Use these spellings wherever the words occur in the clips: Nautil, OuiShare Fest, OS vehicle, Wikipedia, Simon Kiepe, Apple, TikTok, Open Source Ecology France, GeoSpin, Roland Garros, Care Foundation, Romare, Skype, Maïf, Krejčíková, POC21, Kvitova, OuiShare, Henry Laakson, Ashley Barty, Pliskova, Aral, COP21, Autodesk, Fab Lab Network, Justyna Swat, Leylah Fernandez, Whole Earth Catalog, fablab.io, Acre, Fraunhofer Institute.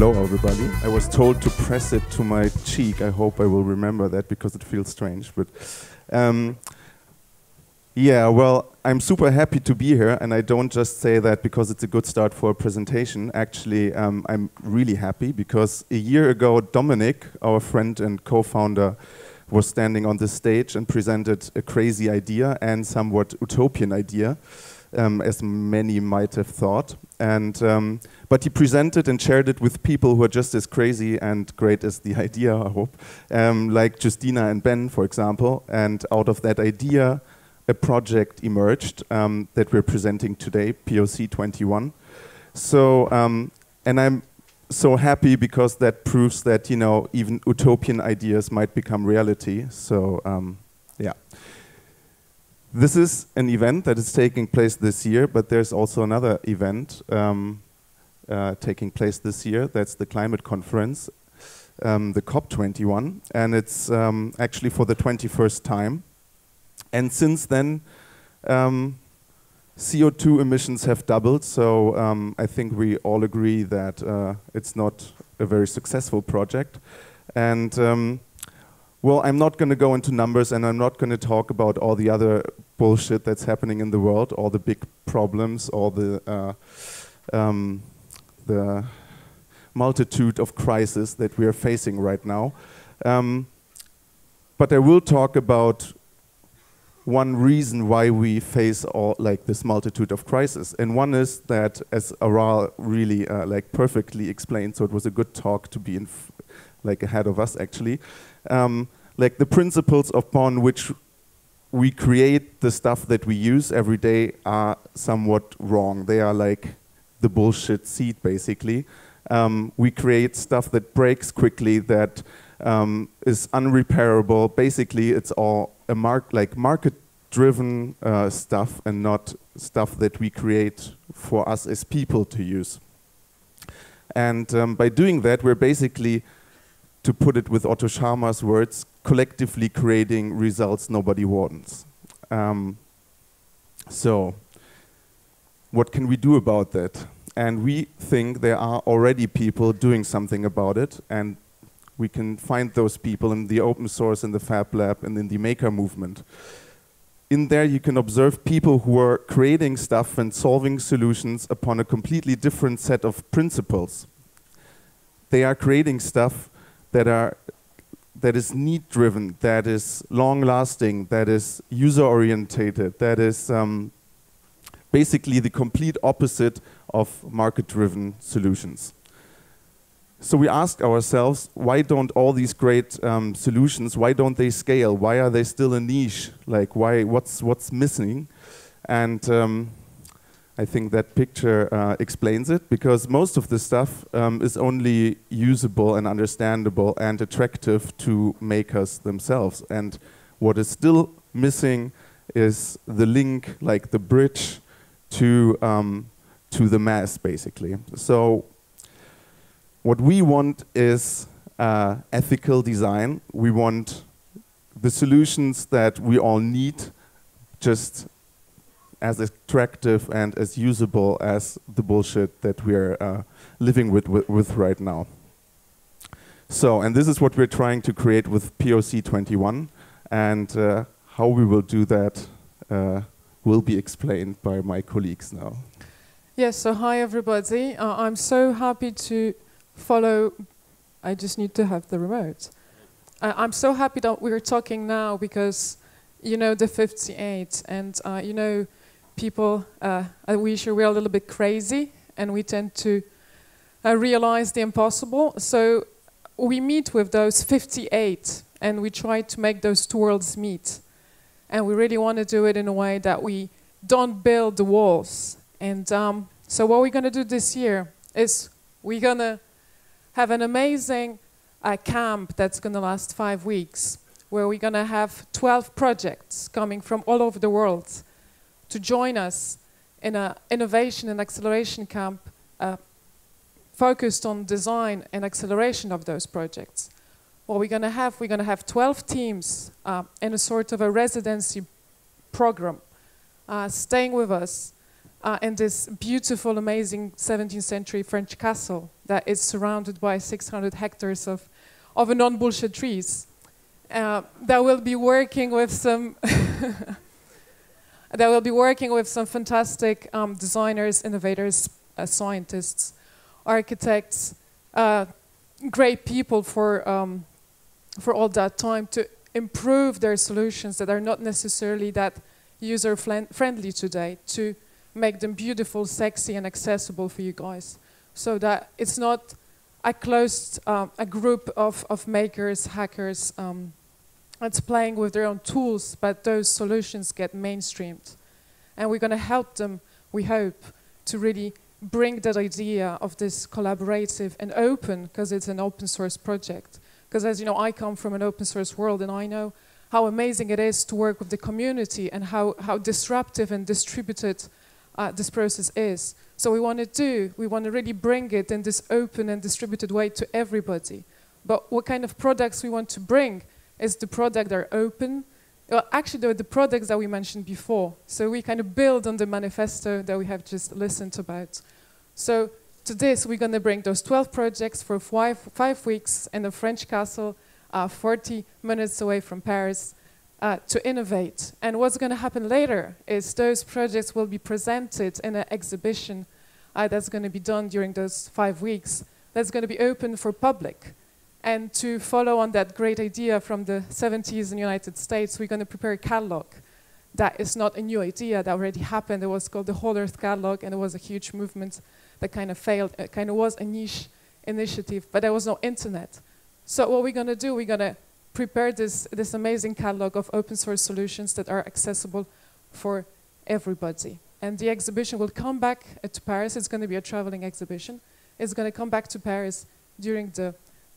Hello, everybody. I was told to press it to my cheek. I hope I will remember that because it feels strange. But yeah, well, I'm super happy to be here, and I don't just say that because it's a good start for a presentation. Actually, I'm really happy because a year ago, Dominic, our friend and co-founder, was standing on this stage and presented a crazy idea and somewhat utopian idea, as many might have thought. And but he presented and shared it with people who are just as crazy and great as the idea, I hope, like Justina and Ben, for example. And out of that idea, a project emerged that we're presenting today, POC21. So, and I'm so happy because that proves that, you know, even utopian ideas might become reality. So, yeah. This is an event that is taking place this year, but there's also another event taking place this year. That's the climate conference, the COP21, and it's actually for the 21st time. And since then, CO2 emissions have doubled, so I think we all agree that it's not a very successful project. And well, I'm not going to go into numbers, and I'm not going to talk about all the other bullshit that's happening in the world, all the big problems, all the multitude of crises that we are facing right now. But I will talk about one reason why we face all like this multitude of crises, and one is that, as Aral really like perfectly explained, so it was a good talk to be in like ahead of us actually. Like the principles upon which we create the stuff that we use every day are somewhat wrong. They are like the bullshit seed, basically. We create stuff that breaks quickly, that is unrepairable. Basically, it's all a market-driven stuff and not stuff that we create for us as people to use. And by doing that, we're basically, to put it with Otto Scharmer's words, collectively creating results nobody wants. So, what can we do about that? And we think there are already people doing something about it, and we can find those people in the open source, in the Fab Lab, and in the maker movement. In there, you can observe people who are creating stuff and solving solutions upon a completely different set of principles. They are creating stuff that is need-driven, that is long-lasting, that is user-orientated, that is basically the complete opposite of market-driven solutions. So we ask ourselves, why don't all these great solutions, why don't they scale? Why are they still a niche? Like, why? What's missing? And I think that picture explains it, because most of the stuff is only usable and understandable and attractive to makers themselves. And what is still missing is the link, like the bridge to the mass, basically. So what we want is ethical design. We want the solutions that we all need, just as attractive and as usable as the bullshit that we're living with right now. So, and this is what we're trying to create with POC21, and how we will do that will be explained by my colleagues now. Yes, so hi everybody. I'm so happy to follow, I just need to have the remote. I'm so happy that we're talking now because, you know, the 58 and, you know, people at OuiShare, we are a little bit crazy and we tend to realize the impossible. So we meet with those 58 and we try to make those two worlds meet. And we really want to do it in a way that we don't build the walls. And so what we're going to do this year is we're going to have an amazing camp that's going to last 5 weeks, where we're going to have 12 projects coming from all over the world to join us in an innovation and acceleration camp focused on design and acceleration of those projects. What we're going to have 12 teams in a sort of a residency program, staying with us and this beautiful, amazing 17th century French castle that is surrounded by 600 hectares of non-bullshit trees that will be working with some fantastic designers, innovators, scientists, architects, great people for all that time to improve their solutions that are not necessarily that user-friendly today, to make them beautiful, sexy, and accessible for you guys, so that it's not a closed a group of makers, hackers, that's playing with their own tools, but those solutions get mainstreamed. And we're going to help them, we hope, to really bring that idea of this collaborative and open, because it's an open source project. Because as you know, I come from an open source world, and I know how amazing it is to work with the community and how disruptive and distributed this process is. So we want to really bring it in this open and distributed way to everybody. But what kind of products we want to bring is the product that are open. Well, actually, they're the products that we mentioned before. So we kind of build on the manifesto that we have just listened about. So to this, we're going to bring those 12 projects for five weeks in a French castle, 40 minutes away from Paris, to innovate. And what's going to happen later is those projects will be presented in an exhibition that's going to be done during those 5 weeks, that's going to be open for public. And to follow on that great idea from the 70s in the United States, we're going to prepare a catalog. That is not a new idea, that already happened. It was called the Whole Earth Catalog, and it was a huge movement that kind of failed. It kind of was a niche initiative, but there was no internet. So what we're going to do, we're going to prepare this amazing catalog of open source solutions that are accessible for everybody. And the exhibition will come back to Paris. It's going to be a traveling exhibition. It's going to come back to Paris during the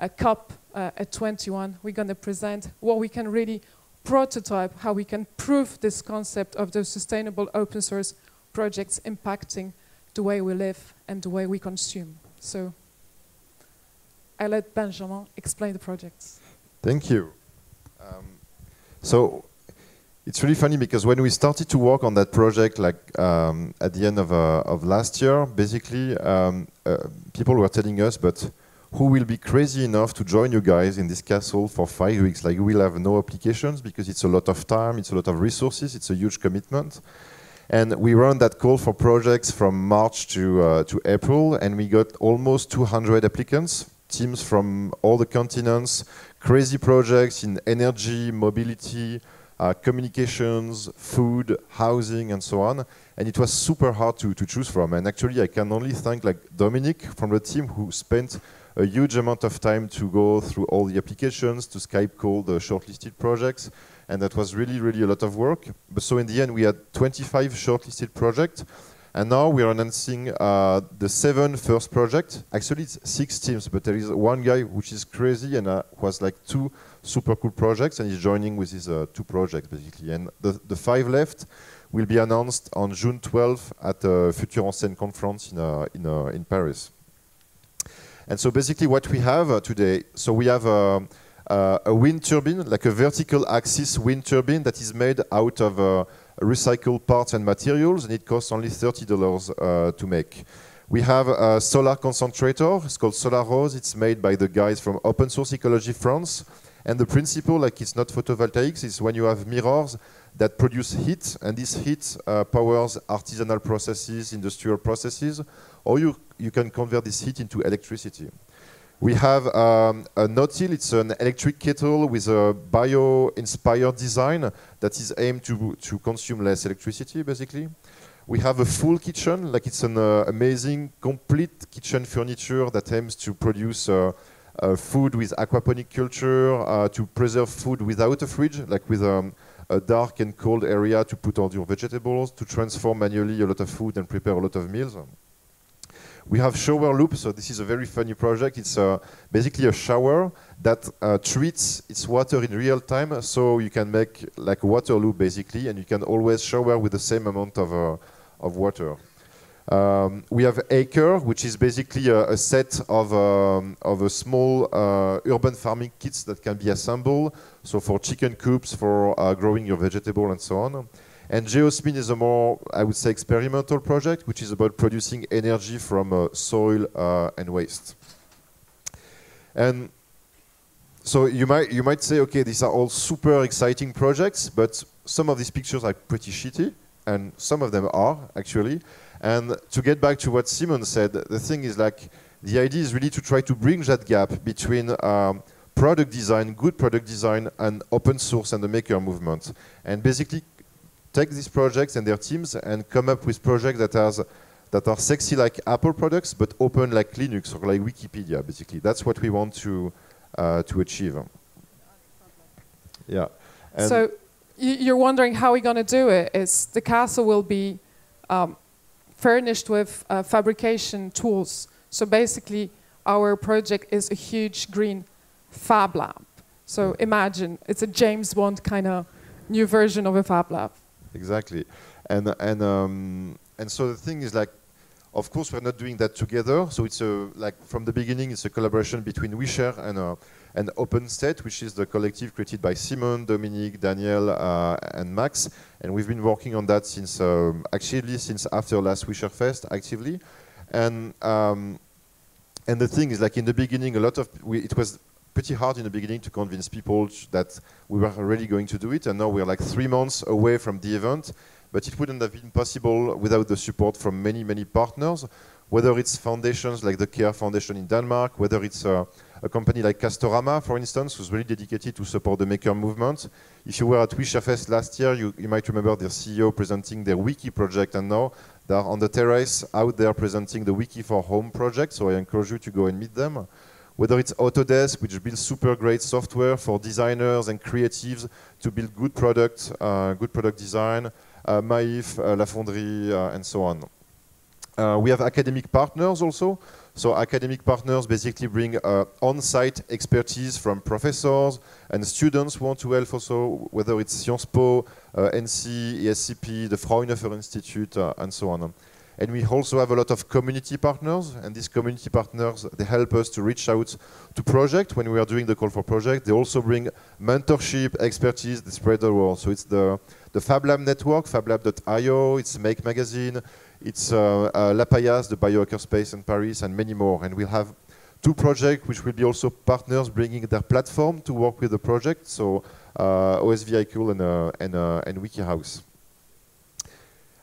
COP21. We're going to present what we can really prototype, how we can prove this concept of those sustainable open source projects impacting the way we live and the way we consume. So I let Benjamin explain the projects. Thank you. So it's really funny because when we started to work on that project, like at the end of last year, basically people were telling us, but who will be crazy enough to join you guys in this castle for 5 weeks? Like, we'll have no applications because it's a lot of time, it's a lot of resources, it's a huge commitment. And we ran that call for projects from March to April, and we got almost 200 applicants, teams from all the continents, crazy projects in energy, mobility, communications, food, housing, and so on. And it was super hard to choose from. And actually, I can only thank like Dominic from the team, who spent a huge amount of time to go through all the applications, to Skype call the shortlisted projects, and that was really, really a lot of work. But so in the end, we had 25 shortlisted projects, and now we are announcing the 7 first projects. Actually, it's 6 teams, but there is one guy which is crazy and was like 2 super cool projects, and he's joining with his 2 projects, basically. And the 5 left will be announced on June 12th at the Future en Seine conference in Paris. And so basically what we have today, so we have a wind turbine, like a vertical axis wind turbine that is made out of recycled parts and materials, and it costs only $30 to make. We have a solar concentrator, it's called Solar Rose, it's made by the guys from Open Source Ecology France. And the principle, like it's not photovoltaics, is when you have mirrors that produce heat, and this heat powers artisanal processes, industrial processes, or you can convert this heat into electricity. We have a Nautil, it's an electric kettle with a bio-inspired design that is aimed to consume less electricity, basically. We have a full kitchen, like it's an amazing, complete kitchen furniture that aims to produce food with aquaponic culture, to preserve food without a fridge, like with a dark and cold area to put all your vegetables, to transform manually a lot of food and prepare a lot of meals. We have shower loop, so this is a very funny project. It's basically a shower that treats its water in real time, so you can make like a water loop basically, and you can always shower with the same amount of water. We have Acre, which is basically a set of a small urban farming kits that can be assembled, so for chicken coops, for growing your vegetable and so on. And GeoSpin is a more, I would say, experimental project, which is about producing energy from soil and waste. And so you might say, okay, these are all super exciting projects, but some of these pictures are pretty shitty, and some of them are, actually. And to get back to what Simon said, the thing is, like, the idea is really to try to bridge that gap between product design, good product design, and open source and the maker movement. And basically take these projects and their teams and come up with projects that are sexy like Apple products, but open like Linux or like Wikipedia, basically. That's what we want to achieve. Yeah. And so you're wondering how we're going to do it. Is the castle will be furnished with fabrication tools. So basically, our project is a huge green Fab Lab. So imagine, it's a James Bond kind of new version of a Fab Lab. Exactly. And so the thing is, like, of course, we're not doing that together. So it's a, like, from the beginning, it's a collaboration between OuiShare and OpenState, which is the collective created by Simon, Dominique, Daniel, and Max. And we've been working on that since, actually, since after last OuiShare Fest, actively. And the thing is, like, in the beginning, a lot of it was pretty hard in the beginning to convince people that we were already going to do it, and now we're like 3 months away from the event. But it wouldn't have been possible without the support from many, many partners, whether it's foundations like the Care Foundation in Denmark, whether it's a company like Castorama, for instance, who's really dedicated to support the maker movement. If you were at OuiShare Fest last year, you might remember their CEO presenting their wiki project, and now they're on the terrace out there presenting the Wiki for Home project, so I encourage you to go and meet them. Whether it's Autodesk, which builds super great software for designers and creatives to build good product design, Maïf, La Fonderie, and so on. We have academic partners also. So academic partners basically bring on-site expertise from professors and students who want to help also, whether it's Sciences Po, NC, ESCP, the Fraunhofer Institute, and so on. And we also have a lot of community partners, and these community partners, they help us to reach out to projects when we are doing the call for projects. They also bring mentorship, expertise, they spread the word. So it's the Fab Lab Network, fablab.io, it's Make Magazine, it's La Payas, the biohackerspace in Paris, and many more. And we'll have 2 projects which will be also partners bringing their platform to work with the project, so OS vehicle and WikiHouse.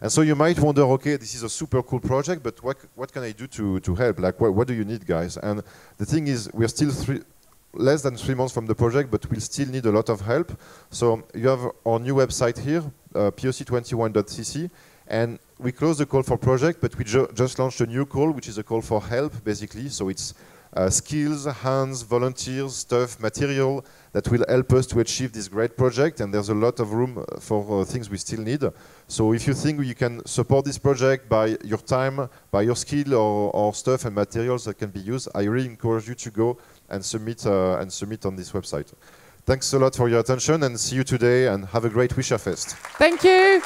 And so you might wonder, okay, this is a super cool project, but what can I do to help? Like, what do you need, guys? And the thing is, we're still less than 3 months from the project, but we'll still need a lot of help. So you have our new website here, POC21.cc, and we closed the call for project, but we just launched a new call, which is a call for help, basically. So it's skills, hands, volunteers, stuff, material that will help us to achieve this great project, and there's a lot of room for things we still need. So if you think you can support this project by your time, by your skill, or stuff and materials that can be used, I really encourage you to go and submit on this website. Thanks a lot for your attention, and see you today, and have a great OuiShare Fest. Thank you.